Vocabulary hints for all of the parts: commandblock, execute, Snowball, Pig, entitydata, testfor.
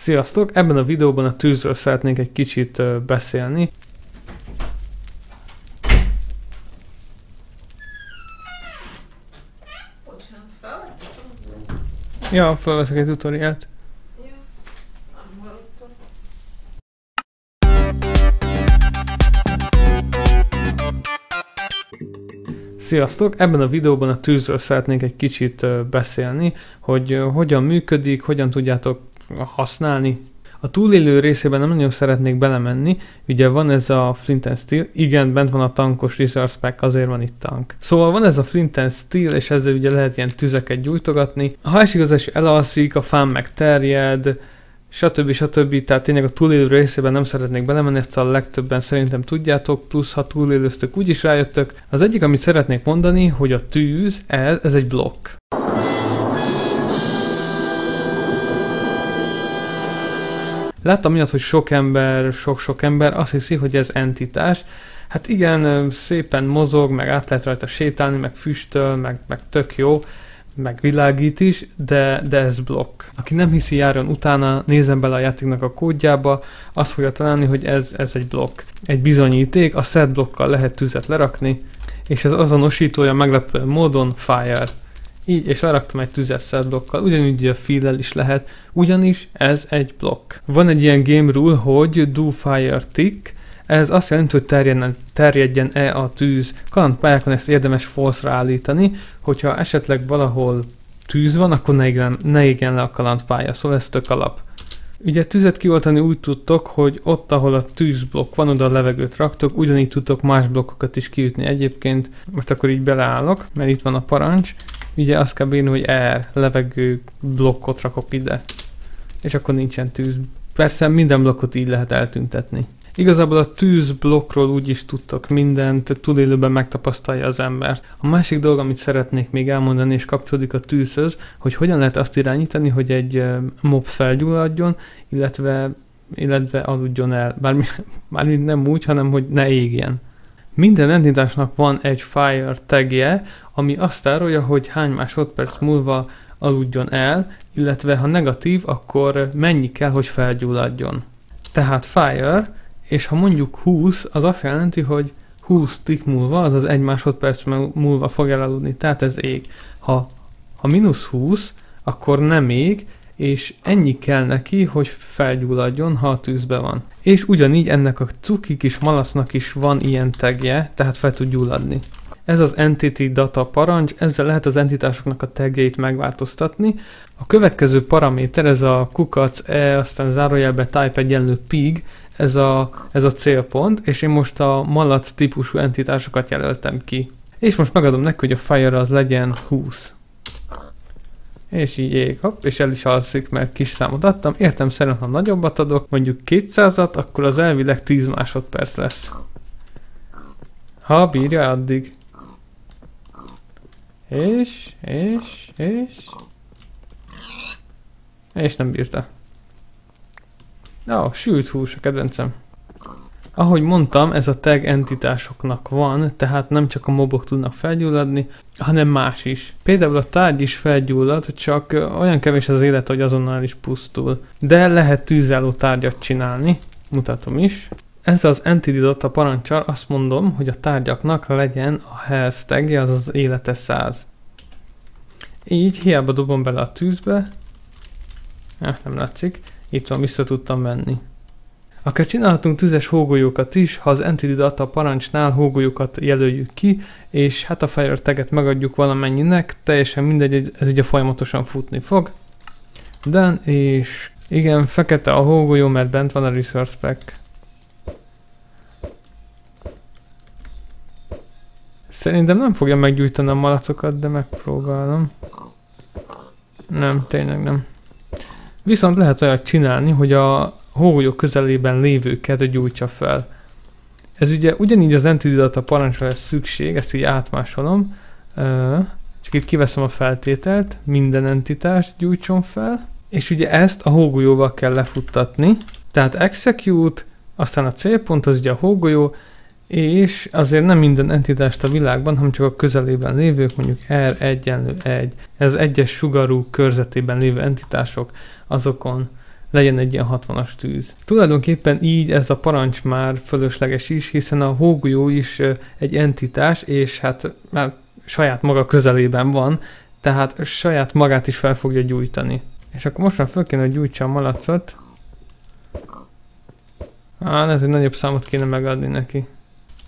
Sziasztok! Ebben a videóban a tűzről szeretnék egy kicsit beszélni. Bocsánat, felvesztettem? Ja, felveszek egy tutoriát. Sziasztok! Ebben a videóban a tűzről szeretnék egy kicsit beszélni, hogy hogyan működik, hogyan tudjátok használni. A túlélő részében nem nagyon szeretnék belemenni, ugye van ez a Flint and Steel, igen, bent van a tankos resource pack, azért van itt tank. Szóval van ez a Flint and Steel, és ezzel ugye lehet ilyen tüzeket gyújtogatni. Ha esik az eső, elalszik, a fán megterjed, stb. Tehát tényleg a túlélő részében nem szeretnék belemenni, ezt a legtöbben szerintem tudjátok, plusz ha túlélőztök, úgyis rájöttök. Az egyik, amit szeretnék mondani, hogy a tűz, ez egy blokk. Láttam miatt, hogy sok ember azt hiszi, hogy ez entitás. Hát igen, szépen mozog, meg át lehet rajta sétálni, meg füstöl, meg tök jó, meg világít is, de ez blokk. Aki nem hiszi, járjon utána, nézzen bele a játéknak a kódjába, azt fogja találni, hogy ez egy blokk. Egy bizonyíték, a set blokkkal lehet tüzet lerakni, és ez azonosítója meglepő módon fire. Így, és leraktam egy tüzes set blokkkal, ugyanúgy a feel-el is lehet, ugyanis ez egy blokk. Van egy ilyen game rule, hogy do fire tick, ez azt jelenti, hogy terjedjen-e a tűz. Kalandpályákon ezt érdemes false-ra állítani, hogyha esetleg valahol tűz van, akkor ne égjen le a kalandpálya, szóval ez tök alap. Ugye tüzet kioltani úgy tudtok, hogy ott, ahol a tűzblokk van, oda a levegőt raktok, ugyanígy tudtok más blokkokat is kiütni egyébként. Most akkor így beleállok, mert itt van a parancs. Ugye azt kell bírni, hogy levegő blokkot rakok ide, és akkor nincsen tűz. Persze minden blokkot így lehet eltüntetni. Igazából a tűz blokkról úgy is tudtok mindent, túlélőben megtapasztalja az embert. A másik dolog, amit szeretnék még elmondani, és kapcsolódik a tűzhöz, hogy hogyan lehet azt irányítani, hogy egy mob felgyulladjon, illetve aludjon el. Bármint nem úgy, hanem hogy ne égjen. Minden entitásnak van egy fire tagje, ami azt tárolja, hogy hány másodperc múlva aludjon el, illetve ha negatív, akkor mennyi kell, hogy felgyulladjon. Tehát fire, és ha mondjuk 20, az azt jelenti, hogy 20 tick múlva, azaz 1 másodperc múlva fog elaludni, tehát ez ég. Ha mínusz 20, akkor nem ég, és ennyi kell neki, hogy felgyulladjon, ha a tűzbe van. És ugyanígy ennek a cuki kis malacnak is van ilyen tagje, tehát fel tud gyulladni. Ez az entity data parancs, ezzel lehet az entitásoknak a tagjait megváltoztatni. A következő paraméter, ez a kukac, aztán zárójelbe type egyenlő pig, ez a célpont, és én most a malac típusú entitásokat jelöltem ki. És most megadom neki, hogy a fire az legyen 20. És így ég, hopp, és el is alszik, mert kis számot adtam. Értem szerint, ha nagyobbat adok, mondjuk 200-at, akkor az elvileg 10 másodperc lesz. Ha bírja addig. És nem bírta. Ó, sült hús, a kedvencem. Ahogy mondtam, ez a tag entitásoknak van, tehát nem csak a mobok tudnak felgyulladni, hanem más is. Például a tárgy is felgyullad, csak olyan kevés az élet, hogy azonnal is pusztul. De lehet tűzálló tárgyat csinálni, mutatom is. Ezzel az entity data parancsal azt mondom, hogy a tárgyaknak legyen a health tagje, azaz élete 100. Így hiába dobom bele a tűzbe, nem látszik, itt van, vissza tudtam menni. Akár csinálhatunk tüzes hógolyókat is, ha az entity data parancsnál hógolyókat jelöljük ki, és hát a fire taget megadjuk valamennyinek, teljesen mindegy, ez ugye folyamatosan futni fog. Dan, és igen, fekete a hógolyó, mert bent van a resource pack. Szerintem nem fogja meggyújtani a malacokat, de megpróbálom. Nem, tényleg nem. Viszont lehet olyat csinálni, hogy a hógolyó közelében lévőket gyújtsa fel. Ez ugye ugyanígy az entity data parancsra lesz szükség, ezt így átmásolom. Csak itt kiveszem a feltételt, minden entitást gyújtson fel. És ugye ezt a hógolyóval kell lefuttatni. Tehát execute, aztán a célpont, az ugye a hógolyó, és azért nem minden entitást a világban, hanem csak a közelében lévők, mondjuk R1 egyenlő 1. Ez egyes sugarú körzetében lévő entitások, azokon legyen egy ilyen 60-as tűz. Tulajdonképpen így ez a parancs már fölösleges is, hiszen a hógolyó is egy entitás, és hát már saját maga közelében van, tehát saját magát is fel fogja gyújtani. És akkor most már fel kéne, hogy gyújtsa a malacot. Á, lehet, hogy nagyobb számot kéne megadni neki.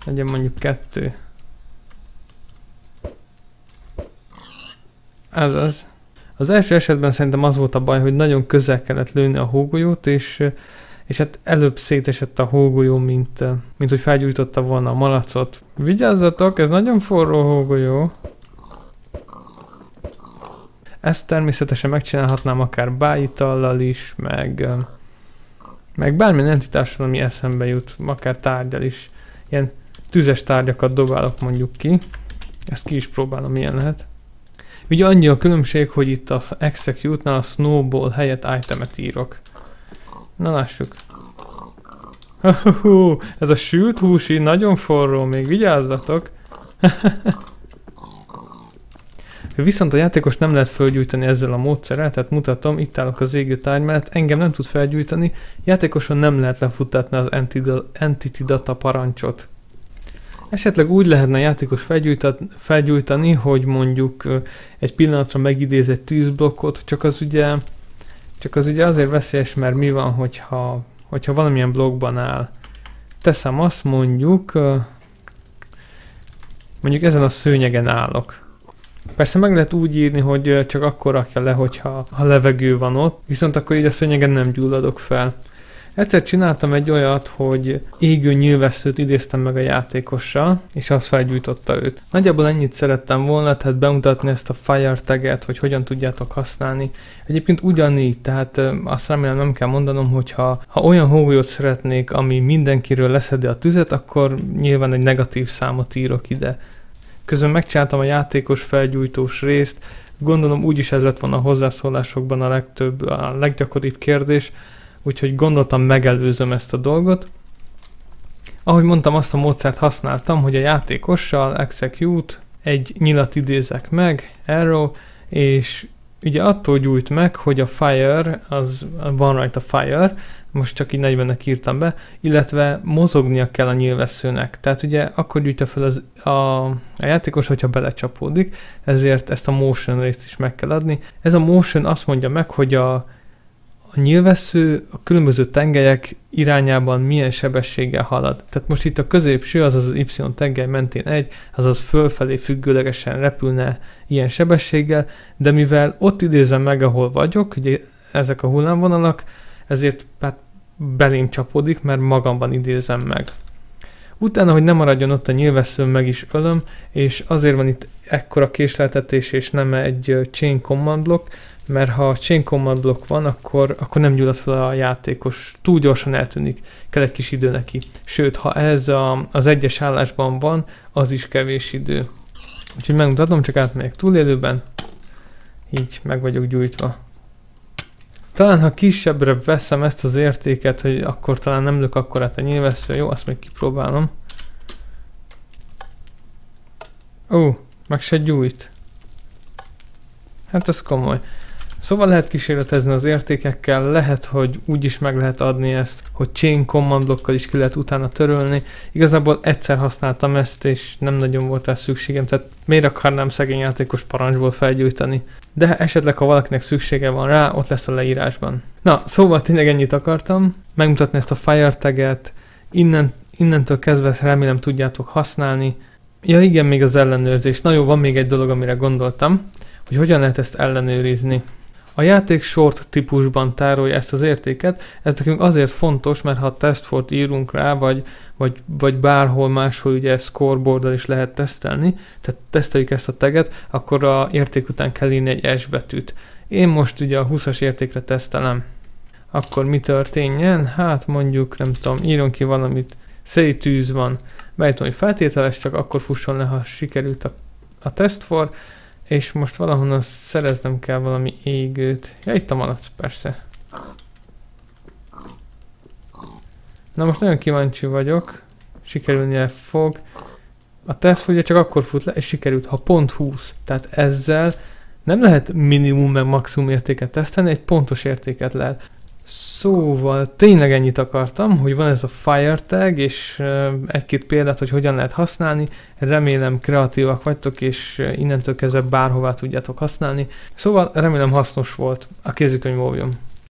Legyen mondjuk 2. Ez az. Az első esetben szerintem az volt a baj, hogy nagyon közel kellett lőni a hógolyót, és hát előbb szétesett a hógolyó, mint hogy felgyújtotta volna a malacot. Vigyázzatok, ez nagyon forró hógolyó. Ezt természetesen megcsinálhatnám akár bájitallal is, meg bármilyen entitással, ami eszembe jut, akár tárgyal is. Ilyen tüzes tárgyakat dobálok mondjuk ki. Ezt ki is próbálom, milyen lehet. Ugye annyi a különbség, hogy itt az Execute-nál a Snowball helyett itemet írok. Na lássuk. Ez a sült húsi nagyon forró, még vigyázzatok. Viszont a játékos nem lehet felgyújtani ezzel a módszerrel, tehát mutatom, itt állok az égő tárgy mellett, engem nem tud felgyújtani, játékoson nem lehet lefuttatni az Entity Data parancsot. Esetleg úgy lehetne a játékos felgyújtani, hogy mondjuk egy pillanatra megidéz egy tűzblokkot, csak az ugye azért veszélyes, mert mi van, hogyha valamilyen blokkban áll. Teszem azt mondjuk ezen a szőnyegen állok. Persze meg lehet úgy írni, hogy csak akkor rakja le, hogyha levegő van ott, viszont akkor így a szőnyegen nem gyulladok fel. Egyszer csináltam egy olyat, hogy égő nyilvesszőt idéztem meg a játékossal, és az felgyújtotta őt. Nagyjából ennyit szerettem volna, tehát bemutatni ezt a fire taget, hogy hogyan tudjátok használni. Egyébként ugyanígy, tehát azt remélem nem kell mondanom, hogy ha olyan hógolyót szeretnék, ami mindenkiről leszedi a tüzet, akkor nyilván egy negatív számot írok ide. Közben megcsináltam a játékos felgyújtós részt, gondolom úgyis ez lett volna a hozzászólásokban a leggyakoribb kérdés, úgyhogy gondoltam, megelőzöm ezt a dolgot. Ahogy mondtam, azt a módszert használtam, hogy a játékossal execute, egy nyilat idézek meg, arrow, és ugye attól gyújt meg, hogy a fire, az van rajta fire, most csak így 40-nek írtam be, illetve mozognia kell a nyilvesszőnek. Tehát ugye akkor gyújtja fel a játékos, hogyha belecsapódik, ezért ezt a motion részt is meg kell adni. Ez a motion azt mondja meg, hogy a nyilvessző a különböző tengelyek irányában milyen sebességgel halad. Tehát most itt a középső, azaz az Y tengely mentén azaz fölfelé függőlegesen repülne ilyen sebességgel, de mivel ott idézem meg, ahol vagyok, ugye ezek a hullámvonalak, ezért hát belém csapódik, mert magamban idézem meg. Utána, hogy ne maradjon ott a nyilvesszőn, meg is ölöm, és azért van itt ekkora késleltetés, és nem egy chain command block, mert ha a chain command block van, akkor nem gyullad fel a játékos, túl gyorsan eltűnik, kell egy kis idő neki. Sőt, ha ez az egyes állásban van, az is kevés idő. Úgyhogy megmutatom, csak átmegyek túlélőben, így meg vagyok gyújtva. Talán ha kisebbre veszem ezt az értéket, hogy akkor talán nem lök akkorát a nyilvessző, jó, azt még kipróbálom. Ó, meg se gyújt. Hát ez komoly. Szóval lehet kísérletezni az értékekkel, lehet, hogy úgy is meg lehet adni ezt, hogy chain command blockkal is ki lehet utána törölni. Igazából egyszer használtam ezt, és nem nagyon volt rá szükségem, tehát miért akarnám szegény játékos parancsból felgyújtani. De esetleg, ha valakinek szüksége van rá, ott lesz a leírásban. Na, szóval tényleg ennyit akartam, megmutatni ezt a fire taget, innentől kezdve remélem tudjátok használni. Ja igen, még az ellenőrzés. Na jó, van még egy dolog, amire gondoltam, hogy hogyan lehet ezt ellenőrizni. A játék sort típusban tárolja ezt az értéket, ez nekünk azért fontos, mert ha test fort írunk rá, vagy bárhol máshol ugye scoreboarddal is lehet tesztelni, tehát teszteljük ezt a taget, akkor a érték után kell írni egy S betűt. Én most ugye a 20-as értékre tesztelem. Akkor mi történjen? Hát mondjuk, nem tudom, írjon ki valamit, say tűz van. Beállítom, hogy feltételes, csak akkor fusson le, ha sikerült a test for. És most valahonnan szereznem kell valami égőt. Ja, itt a malac, persze. Na most nagyon kíváncsi vagyok. Sikerülnie fog. A teszt ugye csak akkor fut le, és sikerült, ha pont 20. Tehát ezzel nem lehet minimum meg maximum értéket tesztelni, egy pontos értéket lehet. Szóval tényleg ennyit akartam, hogy van ez a FireTag, és egy-két példát, hogy hogyan lehet használni. Remélem kreatívak vagytok, és innentől kezdve bárhová tudjátok használni. Szóval remélem hasznos volt. A kézikönyv óvjon.